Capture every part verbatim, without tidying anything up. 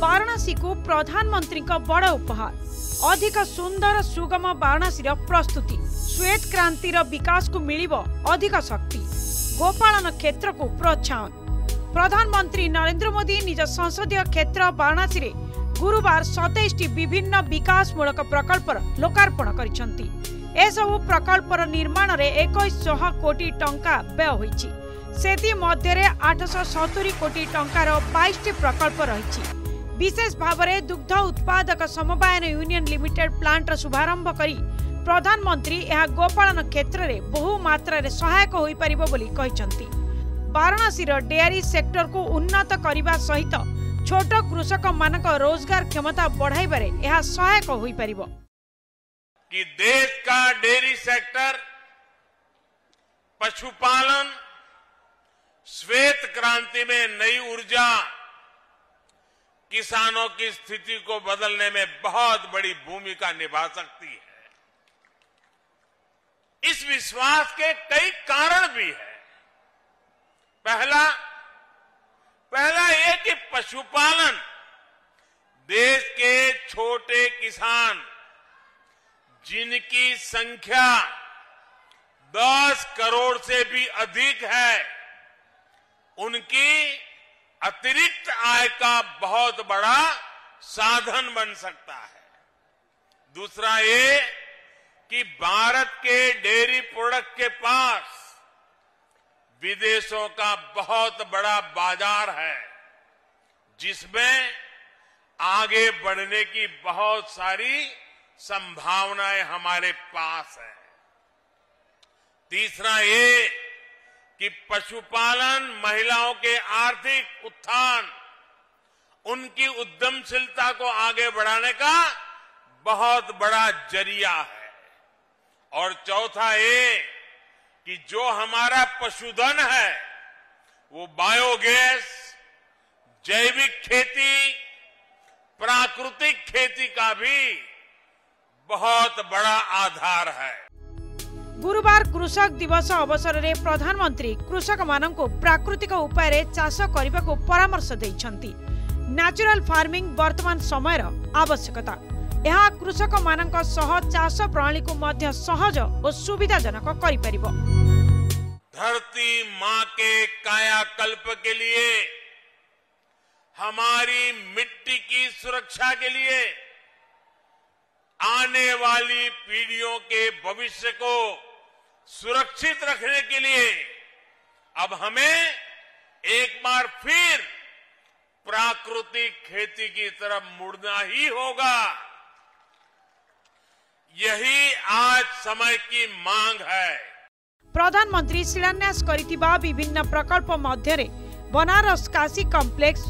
वाराणसी को प्रधानमंत्री बड़ उपहार अधिक सुंदर सुगम वाराणसी प्रस्तुति श्वेत क्रांतिर विकास को मिलिब अधिक शक्ति गोपालन क्षेत्र को प्रोत्साहन। प्रधानमंत्री नरेंद्र मोदी निज संसदीय क्षेत्र वाराणसी में गुरुवार सतैश टी विभिन्न विकासमूलक प्रकल्पर लोकार्पण करिसेंती। एसबु प्रकल्पर निर्माण में इक्कीस सौ कोटी टंका व्यय होईची। सेति मध्यरे आठ सौ सत्तर कोटी टंकार बाईस टी प्रकल्प रही। विशेष भाव में दुग्ध उत्पादक सम्पायन यूनियन लिमिटेड प्लांट शुभारंभ करी प्रधानमंत्री यह गोपालन क्षेत्र में बहु मात्रा रे सहायक हो पारिबो बोली कहिसंती। वाराणसी डेयरी सेक्टर को उन्नत करने सहित छोट कृषक मानक रोजगार क्षमता बढ़ाइबारे यह सहायक हो पारिबो। कि देश का डेयरी सेक्टर पशुपालन श्वेत क्रांति में नई ऊर्जा किसानों की स्थिति को बदलने में बहुत बड़ी भूमिका निभा सकती है। इस विश्वास के कई कारण भी है। पहला पहला यह कि पशुपालन देश के छोटे किसान जिनकी संख्या दस करोड़ से भी अधिक है, उनकी अतिरिक्त आय का बहुत बड़ा साधन बन सकता है। दूसरा ये कि भारत के डेयरी प्रोडक्ट के पास विदेशों का बहुत बड़ा बाजार है, जिसमें आगे बढ़ने की बहुत सारी संभावनाएं हमारे पास है। तीसरा ये कि पशुपालन महिलाओं के आर्थिक उत्थान, उनकी उद्यमशीलता को आगे बढ़ाने का बहुत बड़ा जरिया है। और चौथा ये कि जो हमारा पशुधन है वो बायोगैस, जैविक खेती, प्राकृतिक खेती का भी बहुत बड़ा आधार है। गुरुवार कृषक दिवस अवसर रे प्रधानमंत्री कृषक मानंको प्राकृतिक उपाय रे चाष करबा को परामर्श दैछंती। नेचुरल फार्मिंग वर्तमान समय रा आवश्यकता। यह कृषक मानंको सह चाष प्रणाली को मध्य सहज और सुविधाजनक करि परिबो। धरती मां के कायाकल्प के लिए, हमारी मिट्टी की सुरक्षा के लिए, आने वाली पीढ़ियों के भविष्य को सुरक्षित रखने के लिए अब हमें एक बार फिर प्राकृतिक खेती की तरफ मुड़ना ही होगा। यही आज समय की मांग है। प्रधानमंत्री शिलान्यास करितिबा विभिन्न प्रकल्प मध्यरे बनारस काशी कॉम्प्लेक्स,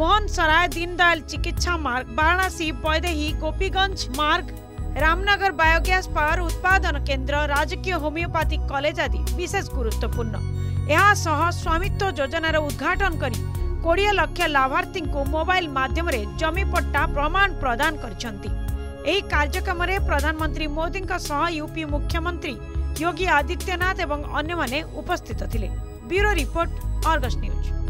मोहन सराय दीनदयाल चिकित्सा मार्ग, वाराणसी पैदेही गोपीगंज मार्ग, रामनगर बायोगैस पावर उत्पादन केंद्र, राजकीय होम्योपैथिक कॉलेज आदि विशेष गुरुत्वपूर्ण। यह सह स्वामित्व योजनार उद्घाटन करी बीस लाख लाभार्थी को मोबाइल माध्यम रे जमी पट्टा प्रमाण प्रदान करछंती। एही कार्यक्रम रे प्रधानमंत्री मोदी सह यूपी मुख्यमंत्री योगी आदित्यनाथ एवं अन्य माने उपस्थित थिले। Bureau report, Argus news.